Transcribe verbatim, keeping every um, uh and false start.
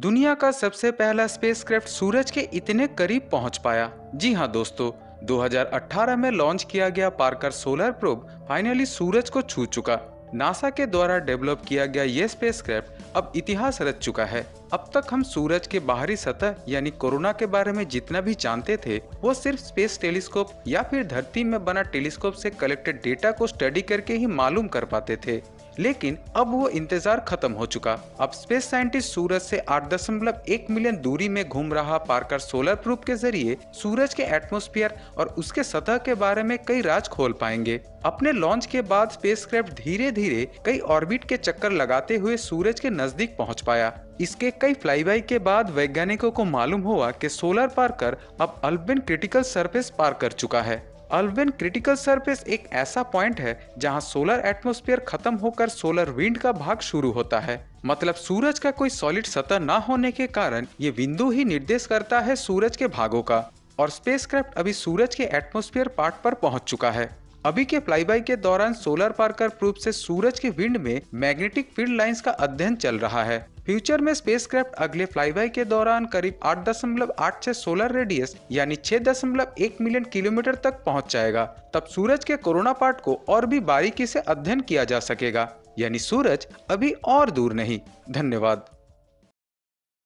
दुनिया का सबसे पहला स्पेसक्राफ्ट सूरज के इतने करीब पहुंच पाया। जी हां दोस्तों, दो हज़ार अठारह में लॉन्च किया गया पार्कर सोलर प्रोब फाइनली सूरज को छू चुका। नासा के द्वारा डेवलप किया गया ये स्पेसक्राफ्ट अब इतिहास रच चुका है। अब तक हम सूरज के बाहरी सतह यानी कोरोना के बारे में जितना भी जानते थे, वो सिर्फ स्पेस टेलीस्कोप या फिर धरती में बना टेलीस्कोप से कलेक्टेड डेटा को स्टडी करके ही मालूम कर पाते थे, लेकिन अब वो इंतजार खत्म हो चुका। अब स्पेस साइंटिस्ट सूरज से आठ दशमलव एक मिलियन दूरी में घूम रहा पार्कर सोलर प्रोब के जरिए सूरज के एटमॉस्फेयर और उसके सतह के बारे में कई राज खोल पाएंगे। अपने लॉन्च के बाद स्पेसक्राफ्ट धीरे धीरे कई ऑर्बिट के चक्कर लगाते हुए सूरज के नजदीक पहुंच पाया। इसके कई फ्लाईबाई के बाद वैज्ञानिकों को मालूम हुआ कि सोलर पार्कर अब अल्फवेन क्रिटिकल सरफेस पार कर चुका है। अल्फवेन क्रिटिकल सरफेस एक ऐसा पॉइंट है जहां सोलर एटमॉस्फेयर खत्म होकर सोलर विंड का भाग शुरू होता है। मतलब सूरज का कोई सॉलिड सतह ना होने के कारण ये बिंदु ही निर्देश करता है सूरज के भागों का, और स्पेसक्राफ्ट अभी सूरज के एटमॉस्फेयर पार्ट पर पहुंच चुका है। अभी के फ्लाईबाई के दौरान सोलर पार्कर प्रोब से सूरज के विंड में मैग्नेटिक फील्ड लाइंस का अध्ययन चल रहा है। फ्यूचर में स्पेसक्राफ्ट अगले फ्लाईबाई के दौरान करीब आठ दशमलव आठ छह सोलर रेडियस यानी छह दशमलव एक मिलियन किलोमीटर तक पहुंच जाएगा। तब सूरज के कोरोना पार्ट को और भी बारीकी से अध्ययन किया जा सकेगा, यानी सूरज अभी और दूर नहीं। धन्यवाद।